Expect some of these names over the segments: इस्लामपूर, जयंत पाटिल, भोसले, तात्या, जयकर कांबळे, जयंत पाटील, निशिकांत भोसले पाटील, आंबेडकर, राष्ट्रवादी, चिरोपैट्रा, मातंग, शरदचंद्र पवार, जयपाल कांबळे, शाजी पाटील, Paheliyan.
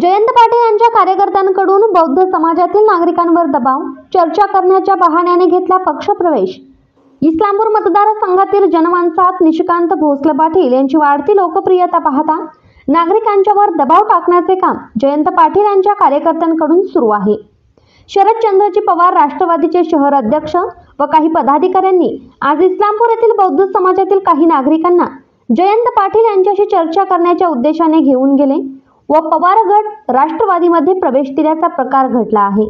जयंत पाटील यांच्या कार्यकर्त्यांकडून बौद्ध समाजातील नागरिकांवर दबाव, चर्चा करण्याच्या बहाण्याने घेतला पक्षप्रवेश। इस्लामपूर मतदारसंघातील जनमानसात निशिकांत भोसले पाटील यांची वाढती लोकप्रियता पाहता नागरिकांच्यावर दबाव टाकण्याचे काम जयंत पाटील यांच्या कार्यकर्त्यांकडून सुरू आहे। शरदचंद्र पवार राष्ट्रवादीचे शहर अध्यक्ष व काही पदाधिकाऱ्यांनी आज इस्लामपूर येथील बौद्ध समाजातील काही नागरिकांना जयंत पाटील यांच्याशी चर्चा करण्याच्या उद्देशाने घेऊन गेले व पवार गट राष्ट्रवादीमध्ये प्रवेश दिल्याचा प्रकार घडला आहे।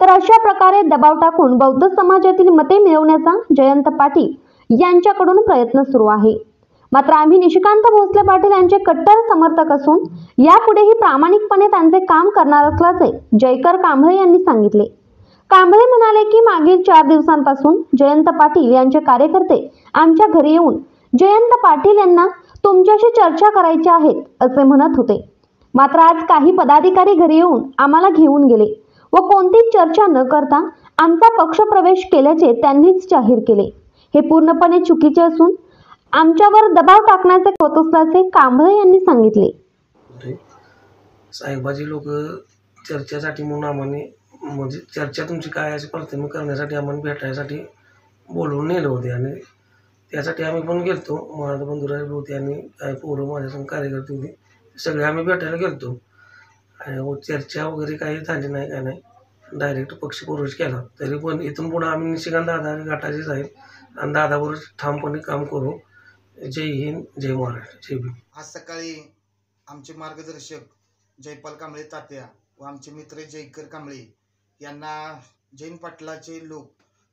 तर अशा प्रकारे दबाव टाकून बौद्ध समाजातील मते मिळवण्याचा जयंत पाटील यांच्याकडून प्रयत्न सुरू आहे। मात्र आम्ही निशिकांत भोसले पाटील यांचे कट्टर समर्थक असून यापुढेही प्रामाणिकपणे त्यांचे काम करणार असल्याचे जयकर कांबळे यांनी सांगितले। कांबळे म्हणाले की मागील 4 दिवसांपासून जयंत पाटील यांचे कार्यकर्ते आमच्या घरी येऊन जयंत पाटील यांना तुमच्याशी चर्चा करायची आहे असे म्हणत होते। मात्र आज काही पदाधिकारी घरी येऊन आम्हाला घेऊन गेले व कोणतीच चर्चा न करता आमचा पक्ष प्रवेश केल्याचे त्यांनीच जाहीर केले। हे पूर्णपणे चुकीचे असून आमच्यावर दबाव टाकण्याचे होत असल्याचे कांबळे यांनी सांगितले। साहेबाजी लोक चर्चेसाठी म्हणून आम्ही म्हणजे चर्चा तुमची काय अशी प्रार्थना करण्यासाठी आम्हाला भेटायसाठी बोलवून नेले होते आणि त्यासाठी आम्ही पण गेलतो। माझा बंधुराज होते आणि काही पोरं माझ्यासंग कार्यकर्ते होते सगळे आम्ही भेटायला गेलतो आणि वो चर्चा वगैरे काही झाली नाही काय नाही डायरेक्ट पक्षप्रवेश केला। तरी पण इथून पुढे आम्ही निशिकांत दादा घाटाचेच आहेत आणि दादा बोर ठामपणे काम करू। जय हिंद, जय महाराष्ट्र, जय भीम। आज सकाळी आमचे मार्गदर्शक जयपाल कांबळे तात्या व आमचे मित्र जयकर कांबळे यांना जैन पाटलाचे लोक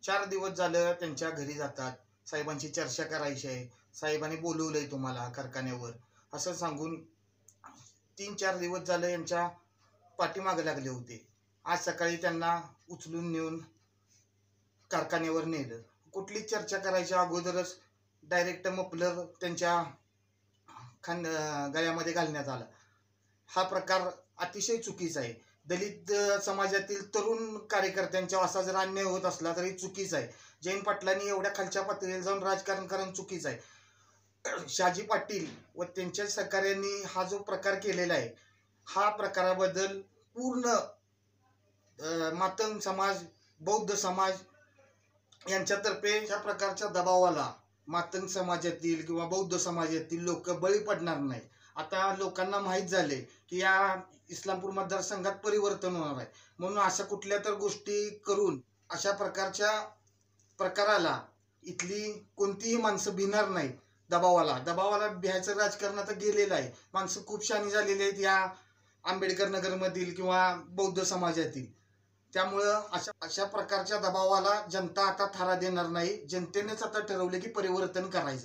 4 दिवस झालं त्यांच्या घरी जातात, साहेबांची चर्चा करायची आहे, साहेबांनी बोलवलं आहे तुम्हाला कारखान्यावर असं सांगून 3-4 दिवस झालं यांच्या पाठीमागे लागले होते। आज सकाळी त्यांना उचलून नेऊन कारखान्यावर नेलं। कुठली चर्चा करायच्या अगोदरच डायरेक्ट मफलर त्यांच्या गळ्यामध्ये घालण्यात आला। हा प्रकार अतिशय चुकीचा आहे। दलित समाजातील तरुण कार्यकर्त्यांच्या असा जर अन्याय होत असला तरी चुकीचा आहे। जयंत पाटलांनी एवढ्या खालच्या पातळीवर जाऊन राजकारण करणं चुकीचं आहे। शाजी पाटील व त्यांच्या सहकाऱ्यांनी हा जो प्रकार केलेला आहे हा प्रकाराबद्दल पूर्ण मातंग समाज, बौद्ध समाज यांच्यातर्फे ह्या प्रकारचा दबाव आला। मातंग समाजातील किंवा बौद्ध समाजातील लोक बळी पडणार नाही। आता लोकांना माहीत झाले की या इस्लामपूर मतदारसंघात परिवर्तन होणार आहे म्हणून अशा कुठल्या तर गोष्टी करून अशा प्रकारच्या प्रकाराला इथली कोणतीही माणसं भिणार नाहीत। दबावाला भिहायचं राजकारण आता गेलेलं आहे। माणसं खूप शाणी झालेली आहेत या आंबेडकर नगरमधील किंवा बौद्ध समाजातील, त्यामुळं अशा प्रकारच्या दबावाला जनता आता थारा देणार नाही। जनतेनेच आता ठरवले की परिवर्तन करायचं।